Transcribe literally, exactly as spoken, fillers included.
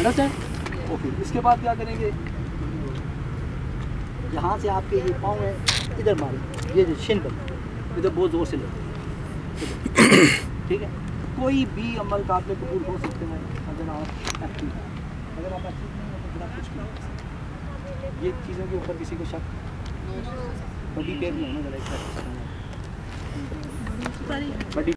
Understand. Okay, इसके बाद क्या करेंगे, यहाँ से आपके ये पाँव है, इधर मारें, ये शिन पर, इधर बहुत ज़ोर से लगे, ठीक है। कोई भी अमल का आपने कबूल हो सकते हैं अगर आप एक्टिव हैं। अगर आप एक्टिव नहीं हैं तो फिर आप कुछ नहीं कर सकते। ये चीज़ों के ऊपर किसी को शक बड़ी पैर में है ना, बड़ी